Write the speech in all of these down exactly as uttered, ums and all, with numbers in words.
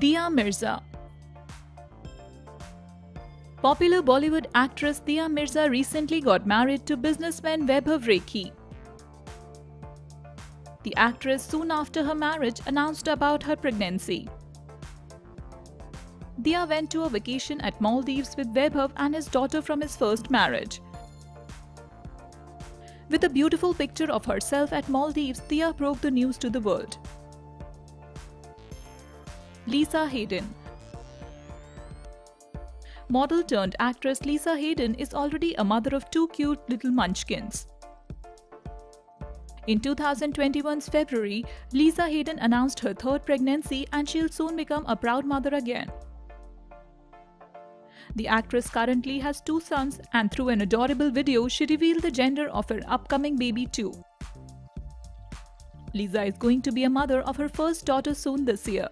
दिया Mirza. Popular Bollywood actress Dia Mirza recently got married to businessman Vaibhav Rekhi. The actress, soon after her marriage, announced about her pregnancy. Dia went to a vacation at Maldives with Vaibhav and his daughter from his first marriage. With a beautiful picture of herself at Maldives, Dia broke the news to the world. Lisa Haydon. Model turned actress Lisa Haydon is already a mother of two cute little munchkins. In two thousand twenty-one's February, Lisa Haydon announced her third pregnancy and she'll soon become a proud mother again. The actress currently has two sons, and through an adorable video, she revealed the gender of her upcoming baby too. Lisa is going to be a mother of her first daughter soon this year.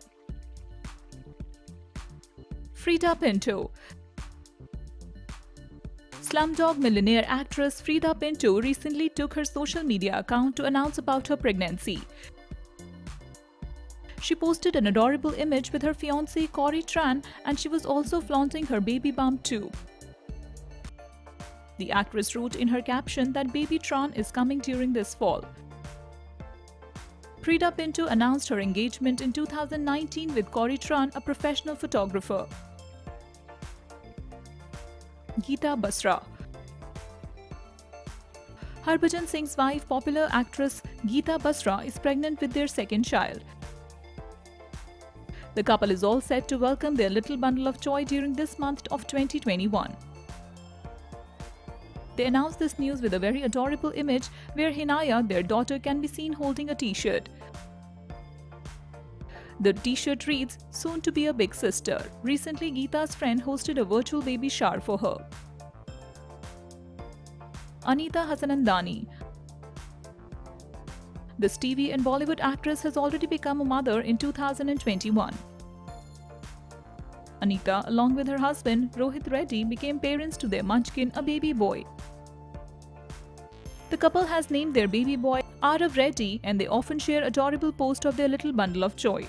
Freida Pinto. Slumdog Millionaire actress Freida Pinto recently took her social media account to announce about her pregnancy. She posted an adorable image with her fiancé Cory Tran, and she was also flaunting her baby bump too. The actress wrote in her caption that baby Tran is coming during this fall. Freida Pinto announced her engagement in two thousand nineteen with Cory Tran, a professional photographer. Geeta Basra. Harbhajan Singh's wife, popular actress Geeta Basra, is pregnant with their second child. The couple is all set to welcome their little bundle of joy during this month of twenty twenty-one. They announced this news with a very adorable image where Hinaya, their daughter, can be seen holding a t-shirt. The t-shirt reads, "Soon to be a big sister." Recently, Geeta's friend hosted a virtual baby shower for her. Anita Hassanandani. This T V and Bollywood actress has already become a mother in two thousand twenty-one. Anita, along with her husband Rohit Reddy, became parents to their munchkin, a baby boy. The couple has named their baby boy Aarav Reddy, and they often share adorable posts of their little bundle of joy.